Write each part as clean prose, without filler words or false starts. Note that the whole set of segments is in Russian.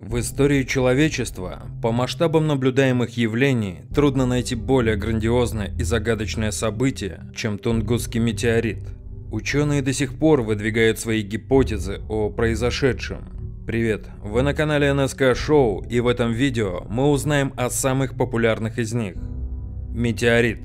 В истории человечества по масштабам наблюдаемых явлений трудно найти более грандиозное и загадочное событие, чем Тунгусский метеорит. Ученые до сих пор выдвигают свои гипотезы о произошедшем. Привет, вы на канале NSK Show, и в этом видео мы узнаем о самых популярных из них. Метеорит.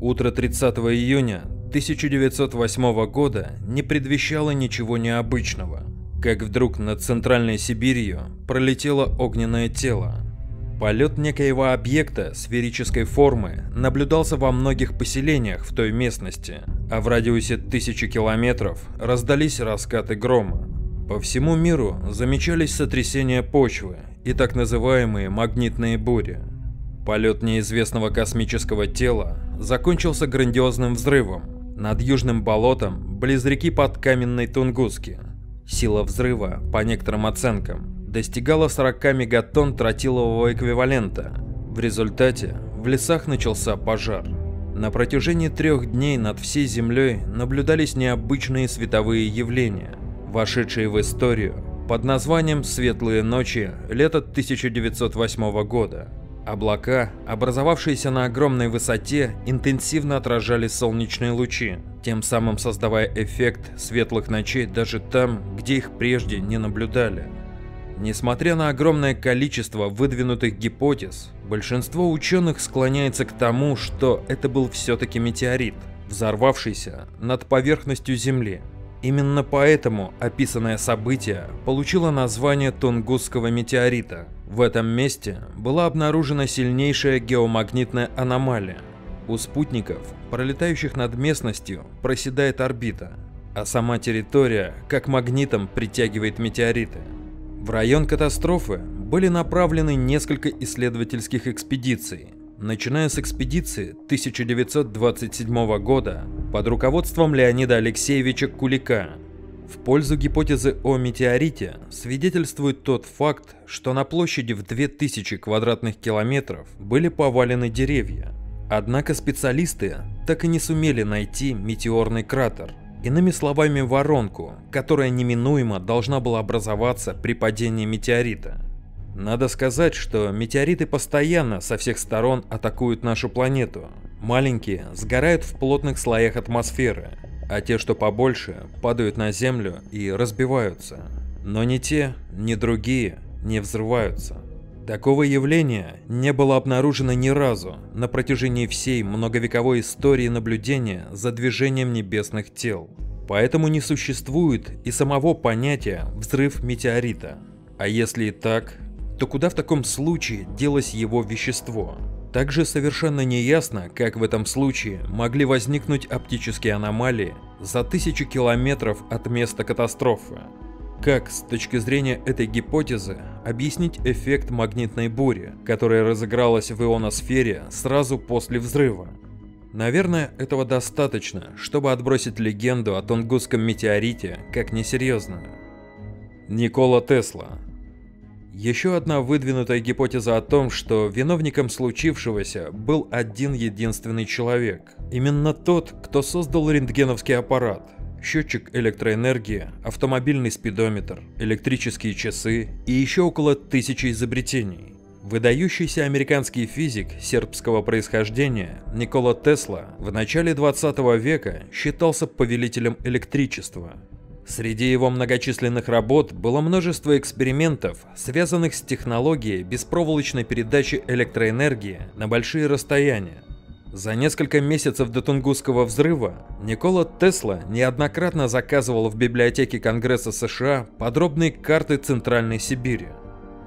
Утро 30 июня 1908 года не предвещало ничего необычного. Как вдруг над Центральной Сибирью пролетело огненное тело. Полет некоего объекта сферической формы наблюдался во многих поселениях в той местности, а в радиусе 1000 километров раздались раскаты грома. По всему миру замечались сотрясения почвы и так называемые магнитные бури. Полет неизвестного космического тела закончился грандиозным взрывом над южным болотом близ реки Подкаменной Тунгуски. Сила взрыва, по некоторым оценкам, достигала 40 мегатонн тротилового эквивалента. В результате в лесах начался пожар. На протяжении 3 дней над всей Землей наблюдались необычные световые явления, вошедшие в историю под названием «Светлые ночи» лета 1908 года. Облака, образовавшиеся на огромной высоте, интенсивно отражали солнечные лучи, тем самым создавая эффект светлых ночей даже там, где их прежде не наблюдали. Несмотря на огромное количество выдвинутых гипотез, большинство ученых склоняется к тому, что это был все-таки метеорит, взорвавшийся над поверхностью Земли. Именно поэтому описанное событие получило название Тунгусского метеорита. В этом месте была обнаружена сильнейшая геомагнитная аномалия. У спутников, пролетающих над местностью, проседает орбита, а сама территория как магнитом притягивает метеориты. В район катастрофы были направлены несколько исследовательских экспедиций. Начиная с экспедиции 1927 года под руководством Леонида Алексеевича Кулика. В пользу гипотезы о метеорите свидетельствует тот факт, что на площади в 2000 квадратных километров были повалены деревья. Однако специалисты так и не сумели найти метеорный кратер, иными словами воронку, которая неминуемо должна была образоваться при падении метеорита. Надо сказать, что метеориты постоянно со всех сторон атакуют нашу планету. Маленькие сгорают в плотных слоях атмосферы, а те, что побольше, падают на Землю и разбиваются. Но ни те, ни другие не взрываются. Такого явления не было обнаружено ни разу на протяжении всей многовековой истории наблюдения за движением небесных тел. Поэтому не существует и самого понятия «взрыв метеорита». А если и так, то куда в таком случае делось его вещество? Также совершенно неясно, как в этом случае могли возникнуть оптические аномалии за 1000 километров от места катастрофы. Как, с точки зрения этой гипотезы, объяснить эффект магнитной бури, которая разыгралась в ионосфере сразу после взрыва? Наверное, этого достаточно, чтобы отбросить легенду о Тунгусском метеорите как несерьезную. Никола Тесла. Еще одна выдвинутая гипотеза о том, что виновником случившегося был один единственный человек. Именно тот, кто создал рентгеновский аппарат, счетчик электроэнергии, автомобильный спидометр, электрические часы и еще около 1000 изобретений. Выдающийся американский физик сербского происхождения Никола Тесла в начале 20 века считался повелителем электричества. Среди его многочисленных работ было множество экспериментов, связанных с технологией беспроволочной передачи электроэнергии на большие расстояния. За несколько месяцев до Тунгусского взрыва Никола Тесла неоднократно заказывал в библиотеке Конгресса США подробные карты Центральной Сибири.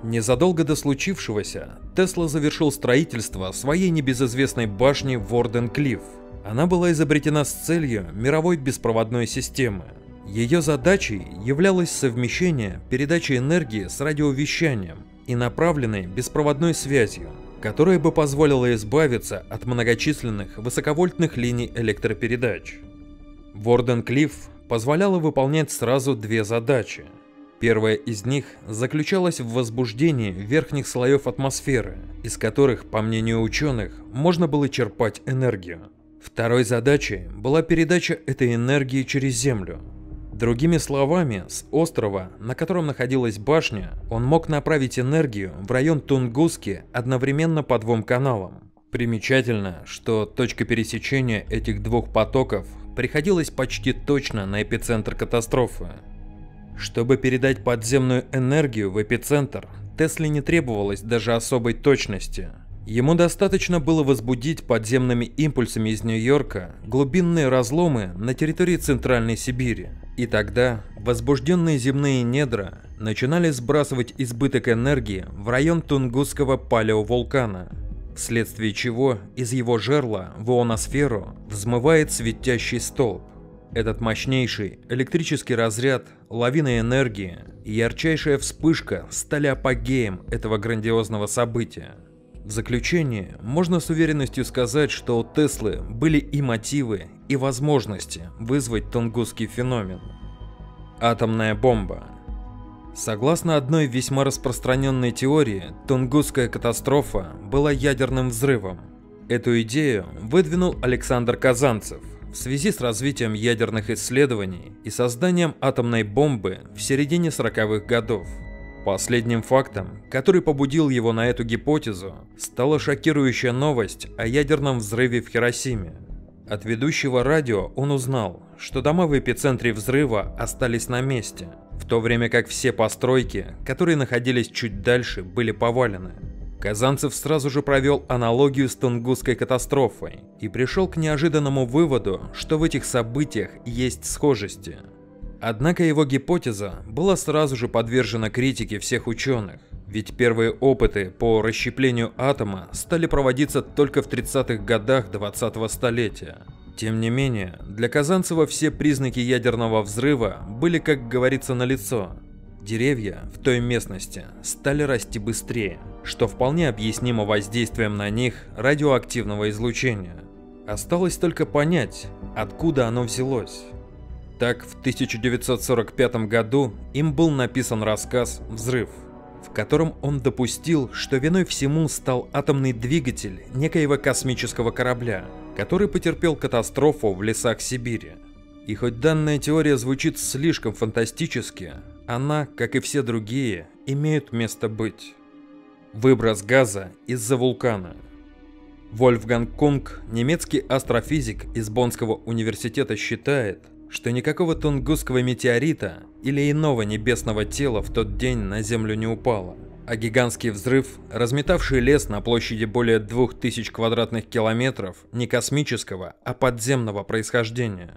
Незадолго до случившегося Тесла завершил строительство своей небезызвестной башни Уорденклифф. Она была изобретена с целью мировой беспроводной системы. Ее задачей являлось совмещение передачи энергии с радиовещанием и направленной беспроводной связью, которая бы позволила избавиться от многочисленных высоковольтных линий электропередач. Уорденклифф позволяла выполнять сразу 2 задачи. Первая из них заключалась в возбуждении верхних слоев атмосферы, из которых, по мнению ученых, можно было черпать энергию. Второй задачей была передача этой энергии через Землю. Другими словами, с острова, на котором находилась башня, он мог направить энергию в район Тунгуски одновременно по двум каналам. Примечательно, что точка пересечения этих двух потоков приходилась почти точно на эпицентр катастрофы. Чтобы передать подземную энергию в эпицентр, Тесле не требовалось даже особой точности. Ему достаточно было возбудить подземными импульсами из Нью-Йорка глубинные разломы на территории Центральной Сибири. И тогда возбужденные земные недра начинали сбрасывать избыток энергии в район Тунгусского палеовулкана, вследствие чего из его жерла в ионосферу взмывает светящий столб. Этот мощнейший электрический разряд, лавина энергии и ярчайшая вспышка стали апогеем этого грандиозного события. В заключение, можно с уверенностью сказать, что у Теслы были и мотивы, и возможности вызвать Тунгусский феномен. Атомная бомба. Согласно одной весьма распространенной теории, Тунгусская катастрофа была ядерным взрывом. Эту идею выдвинул Александр Казанцев в связи с развитием ядерных исследований и созданием атомной бомбы в середине 40-х годов. Последним фактом, который побудил его на эту гипотезу, стала шокирующая новость о ядерном взрыве в Хиросиме. От ведущего радио он узнал, что дома в эпицентре взрыва остались на месте, в то время как все постройки, которые находились чуть дальше, были повалены. Казанцев сразу же провел аналогию с Тунгусской катастрофой и пришел к неожиданному выводу, что в этих событиях есть схожести. Однако его гипотеза была сразу же подвержена критике всех ученых, ведь первые опыты по расщеплению атома стали проводиться только в 30-х годах 20-го столетия. Тем не менее, для Казанцева все признаки ядерного взрыва были, как говорится, налицо. Деревья в той местности стали расти быстрее, что вполне объяснимо воздействием на них радиоактивного излучения. Осталось только понять, откуда оно взялось. Так, в 1945 году им был написан рассказ «Взрыв», в котором он допустил, что виной всему стал атомный двигатель некоего космического корабля, который потерпел катастрофу в лесах Сибири. И хоть данная теория звучит слишком фантастически, она, как и все другие, имеет место быть. Выброс газа из-за вулкана. Вольфганг Кунг, немецкий астрофизик из Боннского университета, считает, что никакого Тунгусского метеорита или иного небесного тела в тот день на Землю не упало, а гигантский взрыв, разметавший лес на площади более 2000 квадратных километров, не космического, а подземного происхождения.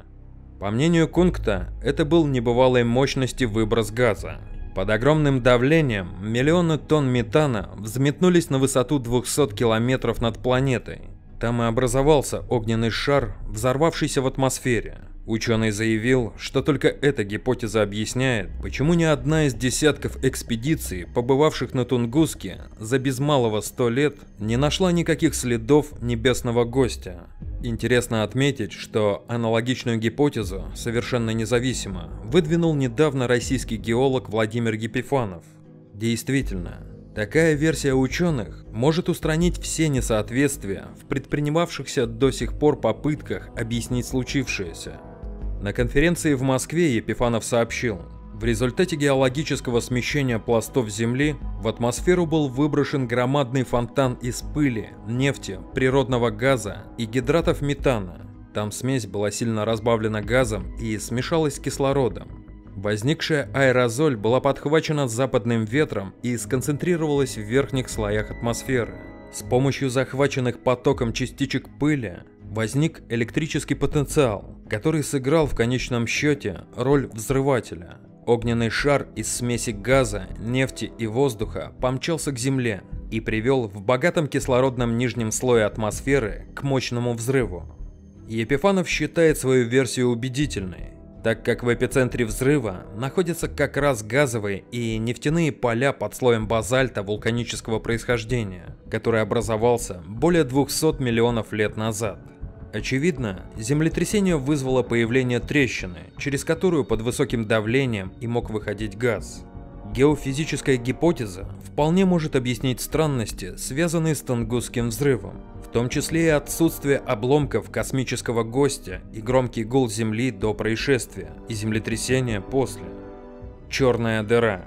По мнению Кунгта, это был небывалой мощности выброс газа. Под огромным давлением миллионы тонн метана взметнулись на высоту 200 километров над планетой. Там и образовался огненный шар, взорвавшийся в атмосфере. Ученый заявил, что только эта гипотеза объясняет, почему ни одна из десятков экспедиций, побывавших на Тунгуске за без малого 100 лет, не нашла никаких следов небесного гостя. Интересно отметить, что аналогичную гипотезу, совершенно независимо, выдвинул недавно российский геолог Владимир Епифанов. Действительно, такая версия ученых может устранить все несоответствия в предпринимавшихся до сих пор попытках объяснить случившееся. На конференции в Москве Епифанов сообщил, в результате геологического смещения пластов Земли в атмосферу был выброшен громадный фонтан из пыли, нефти, природного газа и гидратов метана. Там смесь была сильно разбавлена газом и смешалась с кислородом. Возникшая аэрозоль была подхвачена западным ветром и сконцентрировалась в верхних слоях атмосферы. С помощью захваченных потоком частичек пыли возник электрический потенциал, который сыграл в конечном счете роль взрывателя. Огненный шар из смеси газа, нефти и воздуха помчался к Земле и привел в богатом кислородном нижнем слое атмосферы к мощному взрыву. Епифанов считает свою версию убедительной, так как в эпицентре взрыва находятся как раз газовые и нефтяные поля под слоем базальта вулканического происхождения, который образовался более 200 миллионов лет назад. Очевидно, землетрясение вызвало появление трещины, через которую под высоким давлением и мог выходить газ. Геофизическая гипотеза вполне может объяснить странности, связанные с Тунгусским взрывом, в том числе и отсутствие обломков космического гостя и громкий гул Земли до происшествия и землетрясения после. Черная дыра.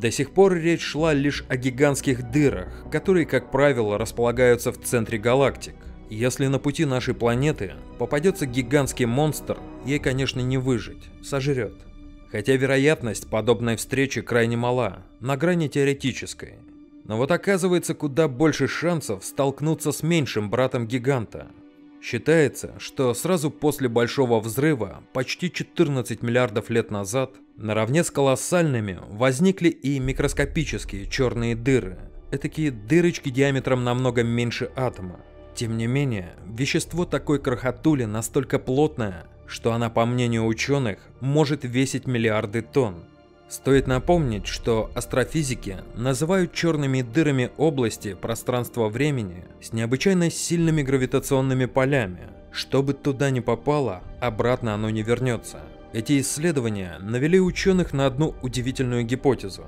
До сих пор речь шла лишь о гигантских дырах, которые, как правило, располагаются в центре галактик. Если на пути нашей планеты попадется гигантский монстр, ей, конечно, не выжить, сожрет. Хотя вероятность подобной встречи крайне мала, на грани теоретической. Но вот оказывается куда больше шансов столкнуться с меньшим братом гиганта. Считается, что сразу после Большого Взрыва, почти 14 миллиардов лет назад, наравне с колоссальными возникли и микроскопические черные дыры, этакие дырочки диаметром намного меньше атома. Тем не менее, вещество такой крохотули настолько плотное, что она, по мнению ученых, может весить миллиарды тонн. Стоит напомнить, что астрофизики называют черными дырами области пространства-времени с необычайно сильными гравитационными полями. Что бы туда ни попало, обратно оно не вернется. Эти исследования навели ученых на одну удивительную гипотезу.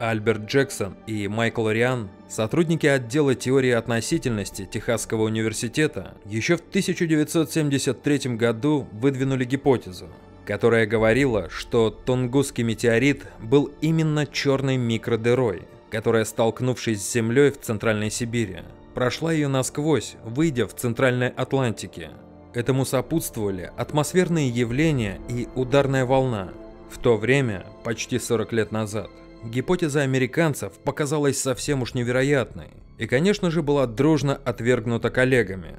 Альберт Джексон и Майкл Райан, сотрудники отдела теории относительности Техасского университета, еще в 1973 году выдвинули гипотезу, которая говорила, что Тунгусский метеорит был именно черной микродырой, которая, столкнувшись с Землей в Центральной Сибири, прошла ее насквозь, выйдя в Центральной Атлантике. Этому сопутствовали атмосферные явления и ударная волна. В то время, почти 40 лет назад, гипотеза американцев показалась совсем уж невероятной и, конечно же, была дружно отвергнута коллегами.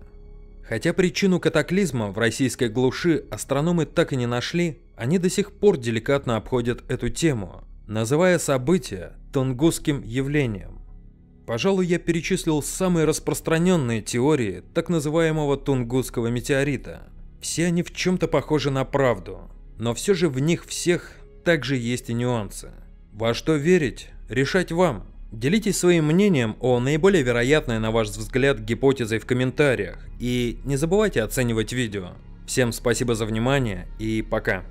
Хотя причину катаклизма в российской глуши астрономы так и не нашли, они до сих пор деликатно обходят эту тему, называя событие Тунгусским явлением. Пожалуй, я перечислил самые распространенные теории так называемого Тунгусского метеорита. Все они в чем-то похожи на правду, но все же в них всех также есть и нюансы. Во что верить, решать вам. Делитесь своим мнением о наиболее вероятной, на ваш взгляд, гипотезе в комментариях и не забывайте оценивать видео. Всем спасибо за внимание и пока.